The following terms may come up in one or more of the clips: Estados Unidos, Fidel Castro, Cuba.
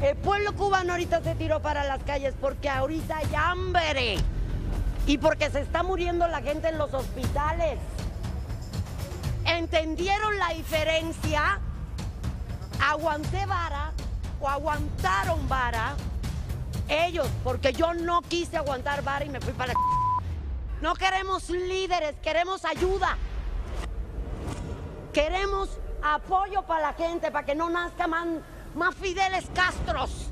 El pueblo cubano ahorita se tiró para las calles porque ahorita hay hambre y porque se está muriendo la gente en los hospitales. ¿Entendieron la diferencia? Aguanté vara o aguantaron vara ellos, porque yo no quise aguantar vara y me fui para la... No queremos líderes, queremos ayuda. Queremos apoyo para la gente, para que no nazca más Fideles Castros.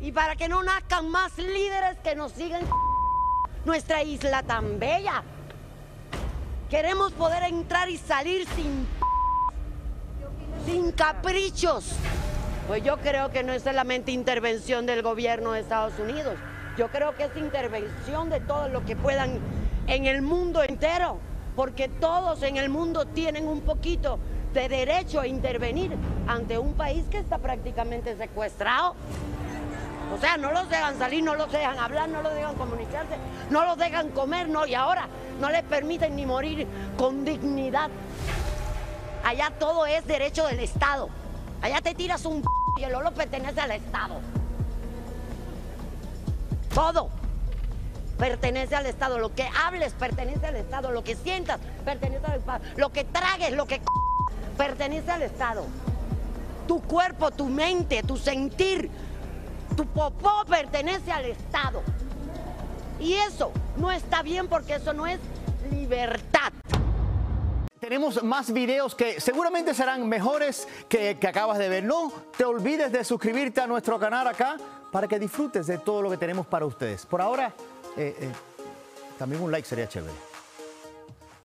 Y para que no nazcan más líderes que nos sigan nuestra isla tan bella. Queremos poder entrar y salir sin caprichos. Pues yo creo que no es solamente intervención del gobierno de Estados Unidos. Yo creo que es intervención de todos los que puedan en el mundo entero. Porque todos en el mundo tienen un poquito de derecho a intervenir ante un país que está prácticamente secuestrado. O sea, no los dejan salir, no los dejan hablar, no los dejan comunicarse, no los dejan comer, no, y ahora no les permiten ni morir con dignidad. Allá todo es derecho del Estado. Allá te tiras un y el oro pertenece al Estado. Todo pertenece al Estado. Lo que hables pertenece al Estado. Lo que sientas pertenece al Estado. Lo que tragues, lo que pertenece al Estado. Tu cuerpo, tu mente, tu sentir, tu popó pertenece al Estado. Y eso no está bien porque eso no es libertad. Tenemos más videos que seguramente serán mejores que acabas de ver. No te olvides de suscribirte a nuestro canal acá para que disfrutes de todo lo que tenemos para ustedes. Por ahora, también un like sería chévere.